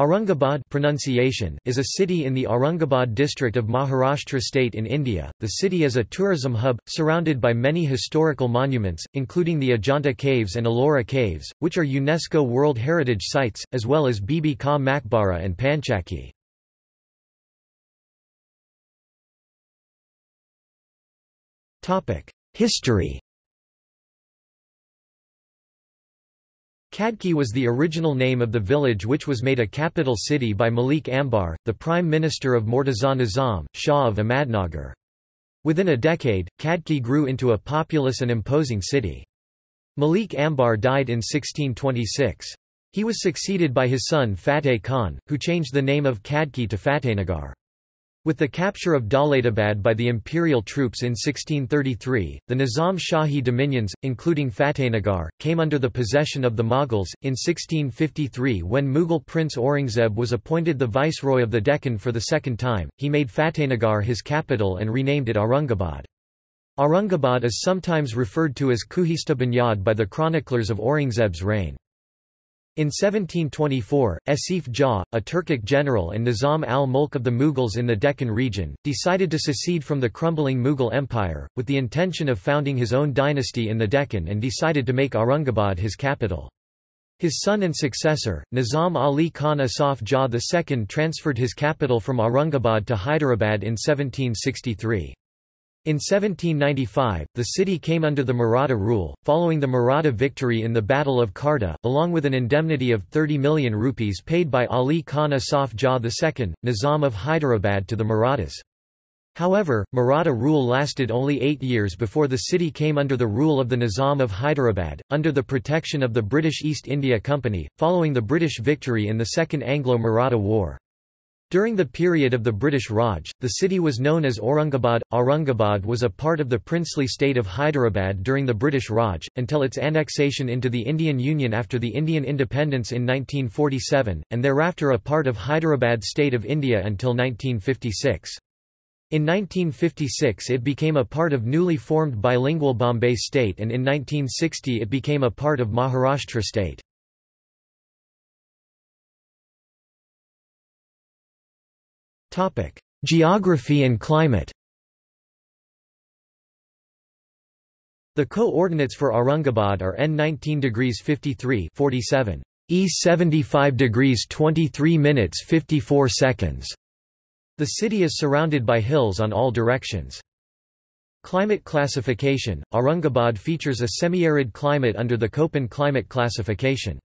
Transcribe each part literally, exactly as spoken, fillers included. Aurangabad pronunciation is a city in the Aurangabad district of Maharashtra state in India. The city is a tourism hub, surrounded by many historical monuments, including the Ajanta Caves and Ellora Caves, which are UNESCO World Heritage Sites, as well as Bibi Ka Maqbara and Panchakki. History. Kadki was the original name of the village, which was made a capital city by Malik Ambar, the prime minister of Murtaza Nizam, Shah of Ahmadnagar. Within a decade, Kadki grew into a populous and imposing city. Malik Ambar died in sixteen twenty-six. He was succeeded by his son Fateh Khan, who changed the name of Kadki to Fatehnagar. With the capture of Daulatabad by the imperial troops in sixteen thirty-three, the Nizam Shahi dominions, including Fatehnagar, came under the possession of the Mughals. In sixteen fifty-three, when Mughal Prince Aurangzeb was appointed the viceroy of the Deccan for the second time, he made Fatehnagar his capital and renamed it Aurangabad. Aurangabad is sometimes referred to as Kuhistan Binyad by the chroniclers of Aurangzeb's reign. In seventeen twenty-four, Asaf Jah, a Turkic general and Nizam al-Mulk of the Mughals in the Deccan region, decided to secede from the crumbling Mughal Empire, with the intention of founding his own dynasty in the Deccan, and decided to make Aurangabad his capital. His son and successor, Nizam Ali Khan Asaf Jah the second, transferred his capital from Aurangabad to Hyderabad in seventeen sixty-three. In seventeen ninety-five, the city came under the Maratha rule, following the Maratha victory in the Battle of Kharda, along with an indemnity of thirty million rupees paid by Ali Khan Asaf Jah the second, Nizam of Hyderabad, to the Marathas. However, Maratha rule lasted only eight years before the city came under the rule of the Nizam of Hyderabad, under the protection of the British East India Company, following the British victory in the Second Anglo-Maratha War. During the period of the British Raj, the city was known as Aurangabad. Aurangabad was a part of the princely state of Hyderabad during the British Raj, until its annexation into the Indian Union after the Indian independence in nineteen forty-seven, and thereafter a part of Hyderabad state of India until nineteen fifty-six. In nineteen fifty-six it became a part of newly formed bilingual Bombay state, and in nineteen sixty it became a part of Maharashtra state. Geography and climate. The coordinates for Aurangabad are N nineteen degrees fifty-three forty-seven, E seventy-five degrees twenty-three minutes fifty-four seconds. The city is surrounded by hills on all directions. Climate classification: Aurangabad features a semi-arid climate under the Köppen climate classification.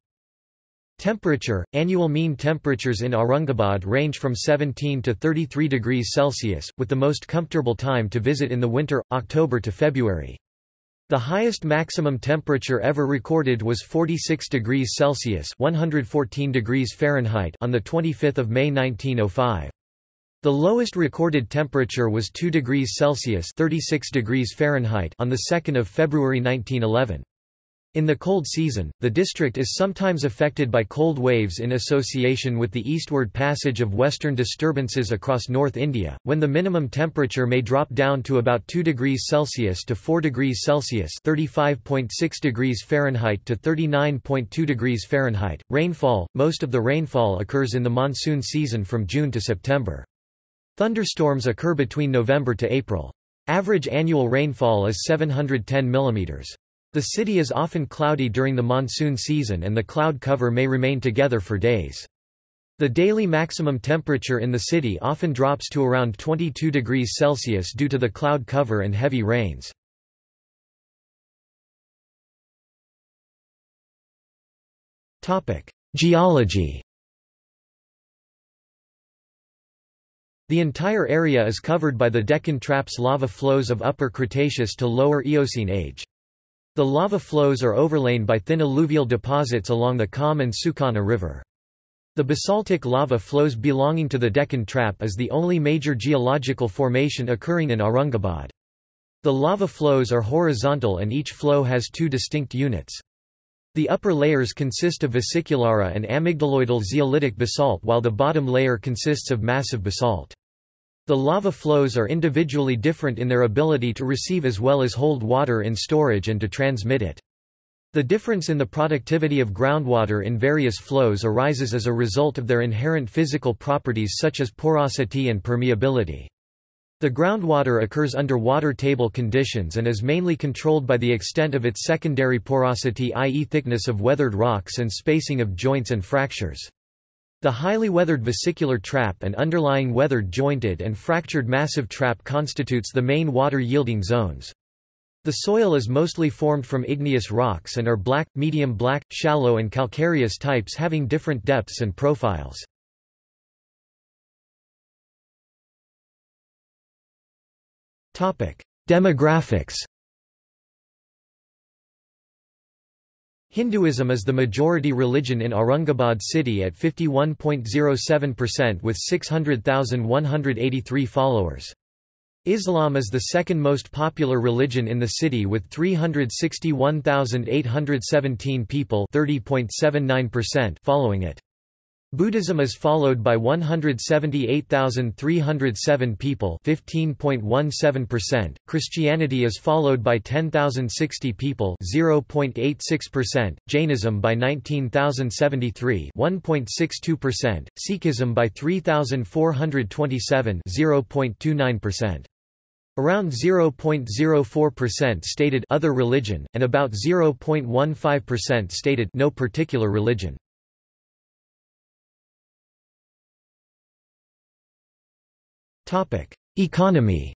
Temperature: annual mean temperatures in Aurangabad range from seventeen to thirty-three degrees Celsius, with the most comfortable time to visit in the winter, October to February. The highest maximum temperature ever recorded was forty-six degrees Celsius (one hundred fourteen degrees Fahrenheit) on the twenty-fifth of May nineteen oh five. The lowest recorded temperature was two degrees Celsius (thirty-six degrees Fahrenheit) on the second of February nineteen eleven. In the cold season, the district is sometimes affected by cold waves in association with the eastward passage of western disturbances across North India, when the minimum temperature may drop down to about two degrees Celsius to four degrees Celsius (thirty-five point six degrees Fahrenheit to thirty-nine point two degrees Fahrenheit). Rainfall: most of the rainfall occurs in the monsoon season from June to September. Thunderstorms occur between November to April. Average annual rainfall is seven hundred ten millimeters. The city is often cloudy during the monsoon season, and the cloud cover may remain together for days. The daily maximum temperature in the city often drops to around twenty-two degrees Celsius due to the cloud cover and heavy rains. Geology. The entire area is covered by the Deccan Traps lava flows of Upper Cretaceous to Lower Eocene age. The lava flows are overlain by thin alluvial deposits along the Kham and Sukhana River. The basaltic lava flows belonging to the Deccan Trap is the only major geological formation occurring in Aurangabad. The lava flows are horizontal, and each flow has two distinct units. The upper layers consist of vesiculara and amygdaloidal zeolitic basalt, while the bottom layer consists of massive basalt. The lava flows are individually different in their ability to receive as well as hold water in storage and to transmit it. The difference in the productivity of groundwater in various flows arises as a result of their inherent physical properties such as porosity and permeability. The groundwater occurs under water table conditions and is mainly controlled by the extent of its secondary porosity, that is thickness of weathered rocks and spacing of joints and fractures. The highly weathered vesicular trap and underlying weathered jointed and fractured massive trap constitutes the main water-yielding zones. The soil is mostly formed from igneous rocks and are black, medium black, shallow and calcareous types having different depths and profiles. Demographics. Hinduism is the majority religion in Aurangabad city at fifty-one point zero seven percent with six hundred thousand one hundred eighty-three followers. Islam is the second most popular religion in the city with three hundred sixty-one thousand eight hundred seventeen people, thirty point seven nine percent, following it. Buddhism is followed by one hundred seventy-eight thousand three hundred seven people, fifteen point one seven percent. Christianity is followed by ten thousand sixty people, zero point eight six percent. Jainism by nineteen thousand seventy-three, one point six two percent. Sikhism by three thousand four hundred twenty-seven, zero point two nine percent. Around zero point zero four percent stated other religion, and about zero point one five percent stated no particular religion. Economy.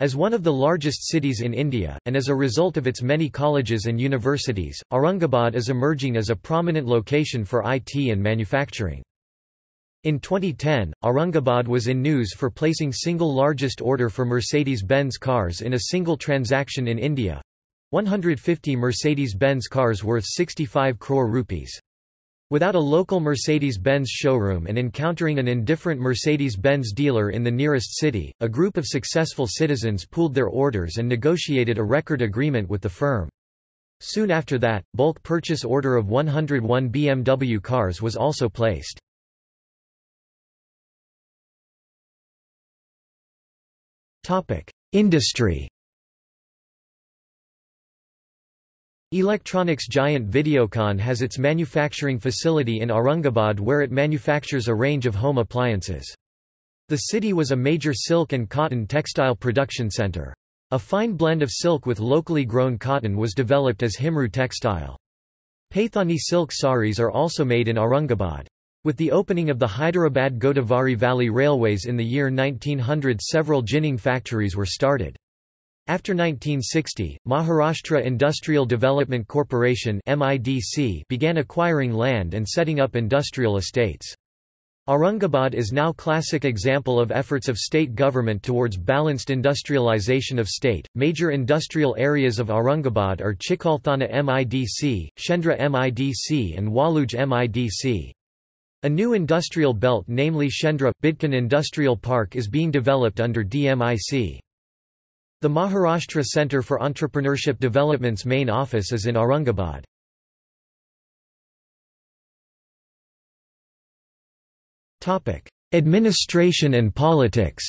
As one of the largest cities in India, and as a result of its many colleges and universities, Aurangabad is emerging as a prominent location for I T and manufacturing. In twenty ten, Aurangabad was in news for placing single largest order for Mercedes-Benz cars in a single transaction in India, one hundred fifty Mercedes-Benz cars worth sixty-five crore rupees. Without a local Mercedes-Benz showroom and encountering an indifferent Mercedes-Benz dealer in the nearest city, a group of successful citizens pooled their orders and negotiated a record agreement with the firm. Soon after that, bulk purchase order of one hundred one B M W cars was also placed. Industry. Electronics giant Videocon has its manufacturing facility in Aurangabad where it manufactures a range of home appliances. The city was a major silk and cotton textile production center. A fine blend of silk with locally grown cotton was developed as Himru textile. Paithani silk saris are also made in Aurangabad. With the opening of the Hyderabad-Godavari Valley Railways in the year nineteen hundred, several ginning factories were started. After nineteen sixty, Maharashtra Industrial Development Corporation (M I D C) began acquiring land and setting up industrial estates. Aurangabad is now a classic example of efforts of state government towards balanced industrialization of state. Major industrial areas of Aurangabad are Chikalthana M I D C, Shendra M I D C and Waluj M I D C. A new industrial belt, namely Shendra Bidkin Industrial Park, is being developed under D M I C. The Maharashtra Centre for Entrepreneurship Development's main office is in Aurangabad. Administration and politics.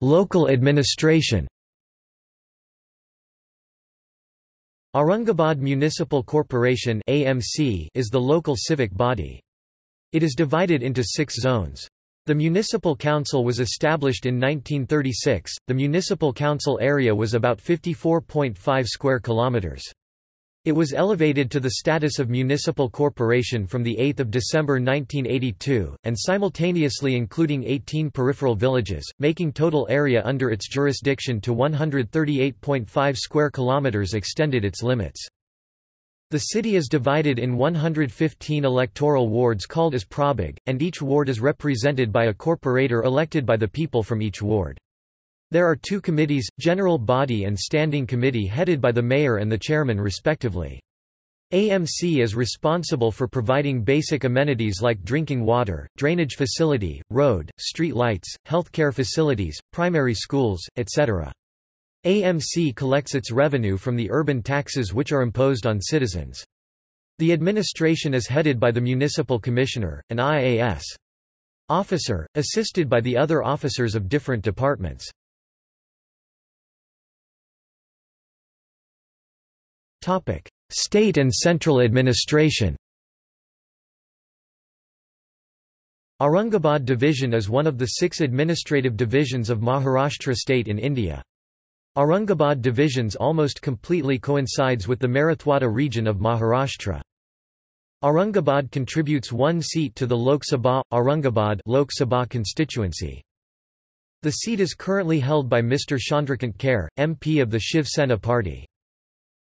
Local administration. Aurangabad Municipal Corporation (A M C) is the local civic body. It is divided into six zones. The Municipal Council was established in nineteen thirty-six. The Municipal Council area was about fifty-four point five square kilometers. It was elevated to the status of municipal corporation from the eighth of December nineteen eighty-two, and simultaneously including eighteen peripheral villages, making total area under its jurisdiction to one hundred thirty-eight point five square kilometers, extended its limits. The city is divided in one hundred fifteen electoral wards called as Prabhag, and each ward is represented by a corporator elected by the people from each ward. There are two committees, General Body and Standing Committee, headed by the mayor and the chairman respectively. A M C is responsible for providing basic amenities like drinking water, drainage facility, road, street lights, healthcare facilities, primary schools, et cetera. A M C collects its revenue from the urban taxes which are imposed on citizens. The administration is headed by the Municipal Commissioner, an I A S. Officer, assisted by the other officers of different departments. State and central administration. Aurangabad division is one of the six administrative divisions of Maharashtra state in India. Aurangabad divisions almost completely coincides with the Marathwada region of Maharashtra. Aurangabad contributes one seat to the Lok Sabha, Aurangabad Lok Sabha constituency. The seat is currently held by Mister Chandrakant Kher, M P of the Shiv Sena party.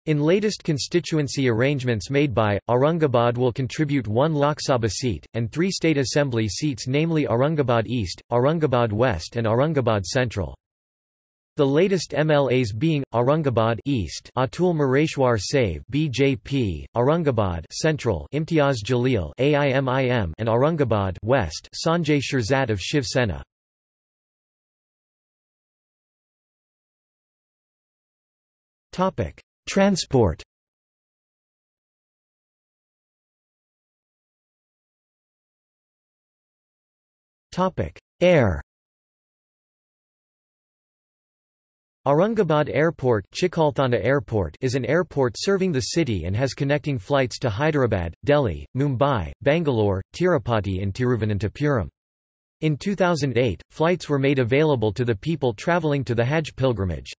In latest constituency arrangements made by, Aurangabad will contribute one Lok Sabha seat, and three state assembly seats, namely Aurangabad East, Aurangabad West and Aurangabad Central. The latest M L As being, Aurangabad East Atul Mureshwar Save B J P, Aurangabad Central Imtiaz Jalil A I M I M and Aurangabad West Sanjay Shirzad of Shiv Sena. Transport. Air. Aurangabad Airport, Chikalthana Airport is an airport serving the city and has connecting flights to Hyderabad, Delhi, Mumbai, Bangalore, Tirupati and Tiruvananthapuram. In two thousand eight, flights were made available to the people traveling to the Hajj pilgrimage.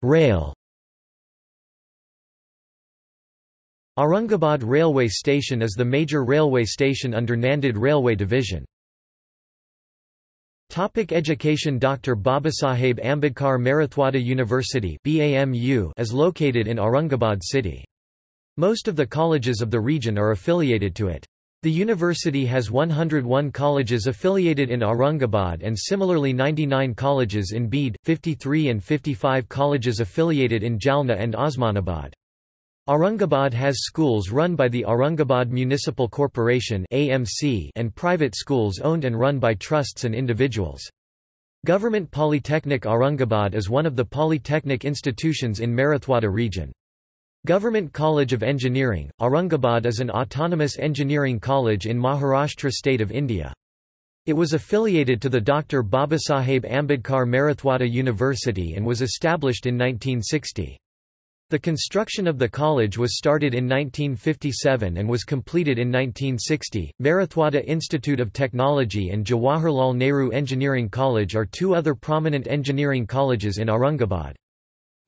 Rail. Aurangabad Railway Station is the major railway station under Nanded Railway Division. Education. Doctor Babasaheb Ambedkar Marathwada University is located in Aurangabad city. Most of the colleges of the region are affiliated to it. The university has one hundred one colleges affiliated in Aurangabad and similarly ninety-nine colleges in Bid, fifty-three and fifty-five colleges affiliated in Jalna and Osmanabad. Aurangabad has schools run by the Aurangabad Municipal Corporation (A M C) and private schools owned and run by trusts and individuals. Government Polytechnic Aurangabad is one of the polytechnic institutions in Marathwada region. Government College of Engineering, Aurangabad is an autonomous engineering college in Maharashtra state of India. It was affiliated to the Doctor Babasaheb Ambedkar Marathwada University and was established in nineteen sixty. The construction of the college was started in nineteen fifty-seven and was completed in nineteen sixty. Marathwada Institute of Technology and Jawaharlal Nehru Engineering College are two other prominent engineering colleges in Aurangabad.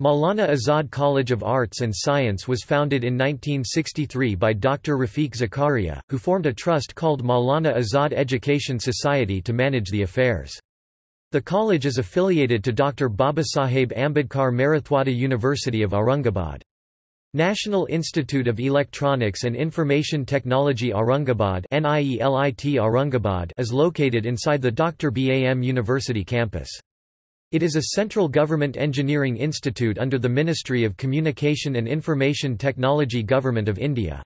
Maulana Azad College of Arts and Science was founded in nineteen sixty-three by Doctor Rafiq Zakaria, who formed a trust called Maulana Azad Education Society to manage the affairs. The college is affiliated to Doctor Babasaheb Ambedkar Marathwada University of Aurangabad. National Institute of Electronics and Information Technology Aurangabad Aurangabad is located inside the Doctor Bam University campus. It is a central government engineering institute under the Ministry of Communication and Information Technology Government of India.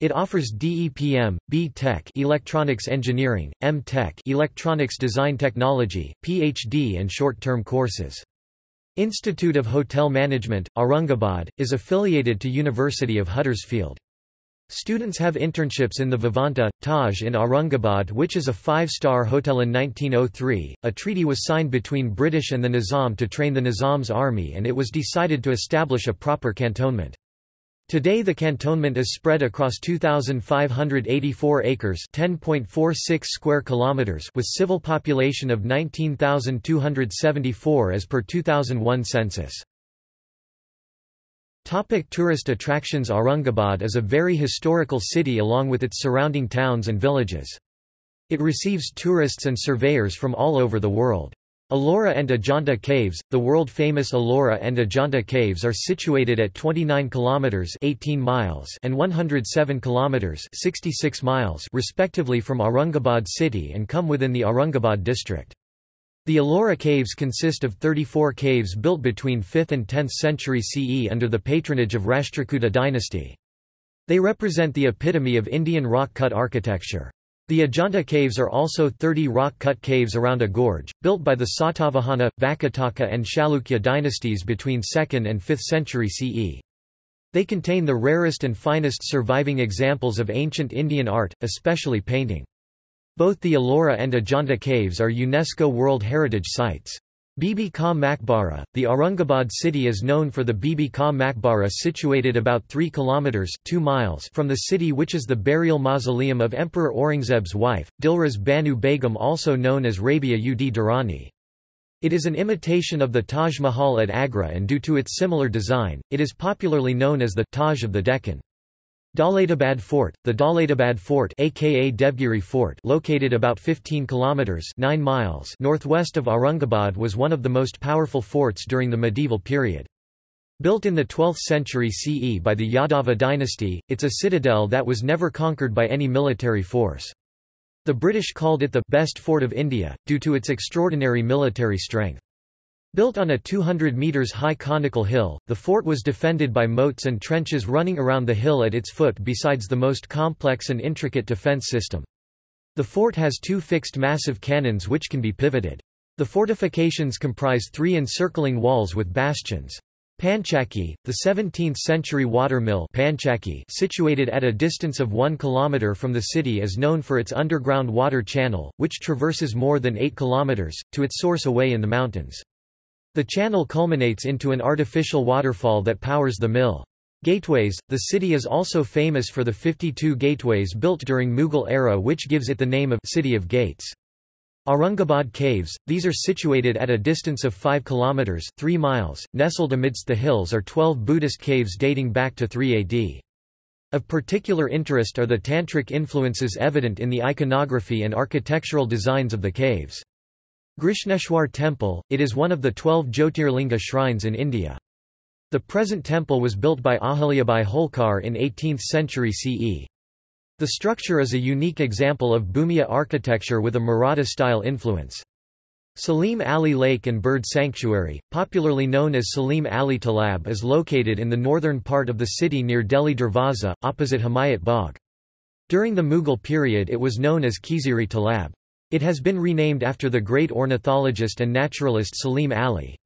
It offers D E P M, B Tech Electronics Engineering, M Tech Electronics Design Technology, P H D and short-term courses. Institute of Hotel Management, Aurangabad, is affiliated to University of Huddersfield. Students have internships in the Vivanta, Taj in Aurangabad, which is a five-star hotel. In nineteen oh three, a treaty was signed between British and the Nizam to train the Nizam's army and it was decided to establish a proper cantonment. Today the cantonment is spread across two thousand five hundred eighty-four acres ten point four six square kilometers with civil population of nineteen thousand two hundred seventy-four as per two thousand one census. Topic: tourist attractions. Aurangabad is a very historical city along with its surrounding towns and villages. It receives tourists and surveyors from all over the world. Ellora and Ajanta Caves. The world-famous Ellora and Ajanta Caves are situated at twenty-nine kilometers (eighteen miles) and one hundred seven kilometers (sixty-six miles) respectively from Aurangabad city and come within the Aurangabad district. The Ellora Caves consist of thirty-four caves built between fifth and tenth century C E under the patronage of Rashtrakuta dynasty. They represent the epitome of Indian rock-cut architecture. The Ajanta Caves are also thirty rock-cut caves around a gorge, built by the Satavahana, Vakataka and Chalukya dynasties between second and fifth century C E. They contain the rarest and finest surviving examples of ancient Indian art, especially painting. Both the Ellora and Ajanta Caves are UNESCO World Heritage Sites. Bibi Ka Maqbara, the Aurangabad city is known for the Bibi Ka Maqbara situated about three kilometers (two miles) from the city, which is the burial mausoleum of Emperor Aurangzeb's wife, Dilraz Banu Begum, also known as Rabia ud Durrani. It is an imitation of the Taj Mahal at Agra, and due to its similar design, it is popularly known as the Taj of the Deccan. Daulatabad Fort, the Daulatabad Fort aka Devgiri Fort, located about fifteen kilometers (nine miles) northwest of Aurangabad, was one of the most powerful forts during the medieval period. Built in the twelfth century C E by the Yadava dynasty, it's a citadel that was never conquered by any military force. The British called it the best fort of India due to its extraordinary military strength. Built on a two hundred meters high conical hill, the fort was defended by moats and trenches running around the hill at its foot, besides the most complex and intricate defense system. The fort has two fixed massive cannons which can be pivoted. The fortifications comprise three encircling walls with bastions. Panchakki, the seventeenth century watermill Panchakki, situated at a distance of one kilometer from the city, is known for its underground water channel, which traverses more than eight kilometers, to its source away in the mountains. The channel culminates into an artificial waterfall that powers the mill. Gateways. The city is also famous for the fifty-two gateways built during Mughal era, which gives it the name of City of Gates. Aurangabad Caves. These are situated at a distance of five kilometers (three miles), nestled amidst the hills are twelve Buddhist caves dating back to three A D. Of particular interest are the tantric influences evident in the iconography and architectural designs of the caves. Grishneshwar Temple, it is one of the twelve Jyotirlinga shrines in India. The present temple was built by Ahalyabai Holkar in eighteenth century C E. The structure is a unique example of Bhumiya architecture with a Maratha-style influence. Salim Ali Lake and Bird Sanctuary, popularly known as Salim Ali Talab, is located in the northern part of the city near Delhi Darwaza, opposite Himayat Bagh. During the Mughal period it was known as Khiziri Talab. It has been renamed after the great ornithologist and naturalist Salim Ali.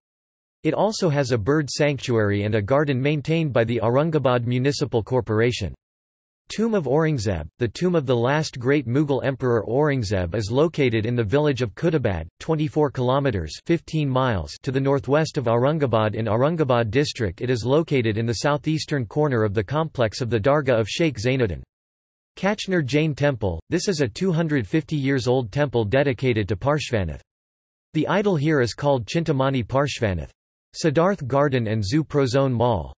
It also has a bird sanctuary and a garden maintained by the Aurangabad Municipal Corporation. Tomb of Aurangzeb. The tomb of the last great Mughal emperor Aurangzeb is located in the village of Khudabad, twenty-four kilometers (fifteen miles) to the northwest of Aurangabad in Aurangabad district. It is located in the southeastern corner of the complex of the Dargah of Sheikh Zainuddin. Kachnar Jain Temple, this is a two hundred fifty years old temple dedicated to Parshvanath. The idol here is called Chintamani Parshvanath. Siddharth Garden and Zoo Prozone Mall.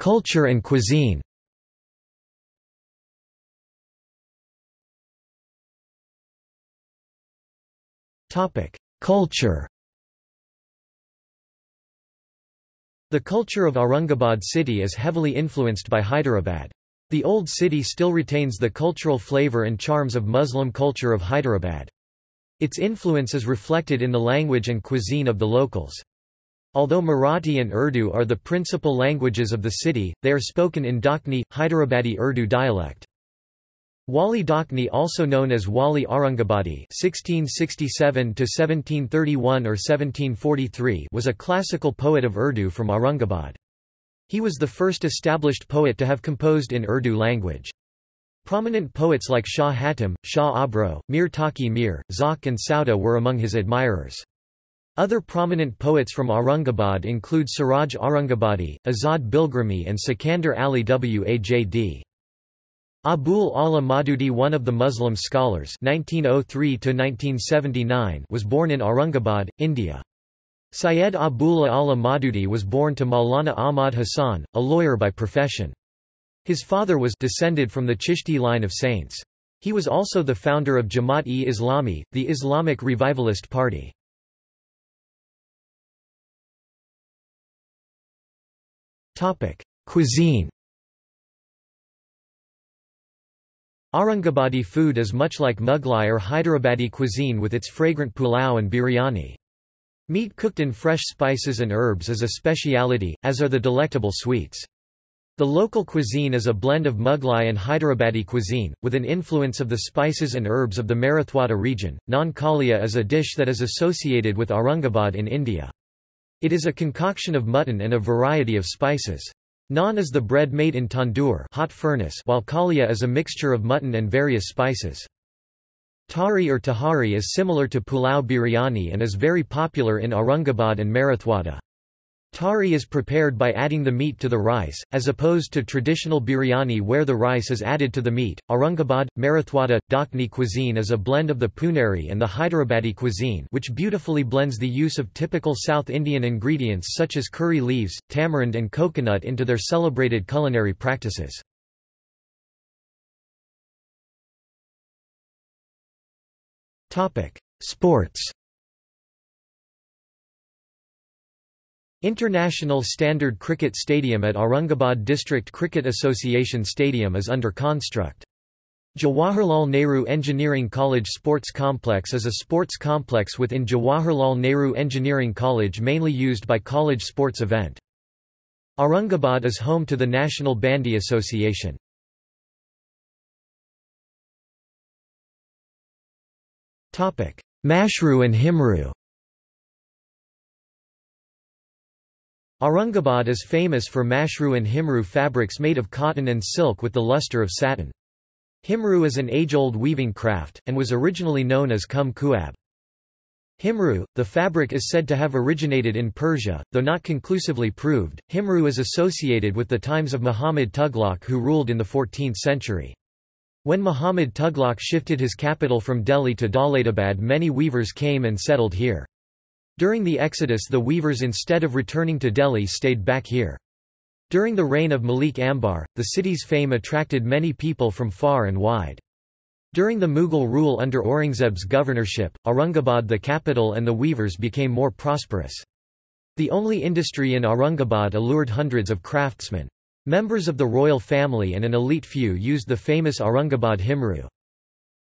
Culture and cuisine. Culture. The culture of Aurangabad city is heavily influenced by Hyderabad. The old city still retains the cultural flavor and charms of Muslim culture of Hyderabad. Its influence is reflected in the language and cuisine of the locals. Although Marathi and Urdu are the principal languages of the city, they are spoken in Dakhni, Hyderabadi Urdu dialect. Wali Dakhni, also known as Wali Aurangabadi (sixteen sixty-seven to seventeen thirty-one or seventeen forty-three), was a classical poet of Urdu from Aurangabad. He was the first established poet to have composed in Urdu language. Prominent poets like Shah Hatim, Shah Abro, Mir Taqi Mir, Zaq and Sauda were among his admirers. Other prominent poets from Aurangabad include Siraj Aurangabadi, Azad Bilgrami and Sikandar Ali Wajd. Abul Ala Maududi, one of the Muslim scholars nineteen oh three to nineteen seventy-nine, was born in Aurangabad, India. Syed Abul Ala Maududi was born to Maulana Ahmad Hasan, a lawyer by profession. His father was descended from the Chishti line of saints. He was also the founder of Jamaat-e-Islami, the Islamic revivalist party. Cuisine. Aurangabadi food is much like Mughlai or Hyderabadi cuisine with its fragrant pulao and biryani. Meat cooked in fresh spices and herbs is a speciality, as are the delectable sweets. The local cuisine is a blend of Mughlai and Hyderabadi cuisine, with an influence of the spices and herbs of the Marathwada region. Naan kalia is a dish that is associated with Aurangabad in India. It is a concoction of mutton and a variety of spices. Naan is the bread made in tandoor hot furnace, while kalia is a mixture of mutton and various spices. Tari or tahari is similar to pulao biryani and is very popular in Aurangabad and Marathwada. Tari is prepared by adding the meat to the rice, as opposed to traditional biryani where the rice is added to the meat. Aurangabad, Marathwada, Dakhni cuisine is a blend of the Puneri and the Hyderabadi cuisine, which beautifully blends the use of typical South Indian ingredients such as curry leaves, tamarind and coconut into their celebrated culinary practices. Sports. International Standard Cricket Stadium at Aurangabad District Cricket Association Stadium is under construct. Jawaharlal Nehru Engineering College Sports Complex is a sports complex within Jawaharlal Nehru Engineering College mainly used by college sports event. Aurangabad is home to the National Bandy Association. Mashru and Himru. Aurangabad is famous for mashru and himru fabrics made of cotton and silk with the luster of satin. Himru is an age-old weaving craft, and was originally known as kum kuab. Himru, the fabric is said to have originated in Persia, though not conclusively proved. Himru is associated with the times of Muhammad Tughlaq, who ruled in the fourteenth century. When Muhammad Tughlaq shifted his capital from Delhi to Daulatabad, many weavers came and settled here. During the exodus, the weavers, instead of returning to Delhi, stayed back here. During the reign of Malik Ambar, the city's fame attracted many people from far and wide. During the Mughal rule under Aurangzeb's governorship, Aurangabad, the capital, and the weavers became more prosperous. The only industry in Aurangabad allured hundreds of craftsmen. Members of the royal family and an elite few used the famous Aurangabad himru.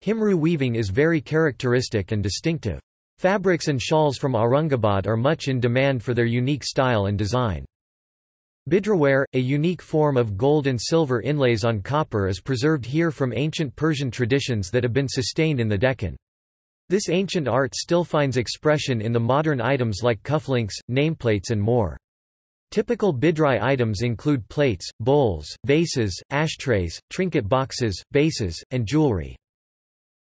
Himru weaving is very characteristic and distinctive. Fabrics and shawls from Aurangabad are much in demand for their unique style and design. Bidraware, a unique form of gold and silver inlays on copper, is preserved here from ancient Persian traditions that have been sustained in the Deccan. This ancient art still finds expression in the modern items like cufflinks, nameplates and more. Typical Bidrai items include plates, bowls, vases, ashtrays, trinket boxes, bases, and jewelry.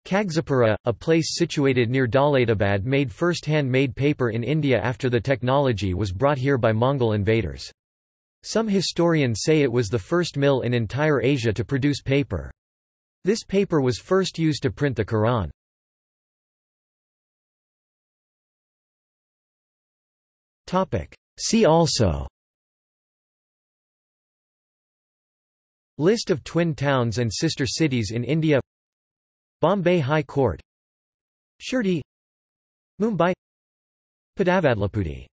Kagzapura, a place situated near Daulatabad, made first handmade paper in India after the technology was brought here by Mongol invaders. Some historians say it was the first mill in entire Asia to produce paper. This paper was first used to print the Quran. See also: List of twin towns and sister cities in India, Bombay High Court, Shirdi, Mumbai, Padavadlapudi.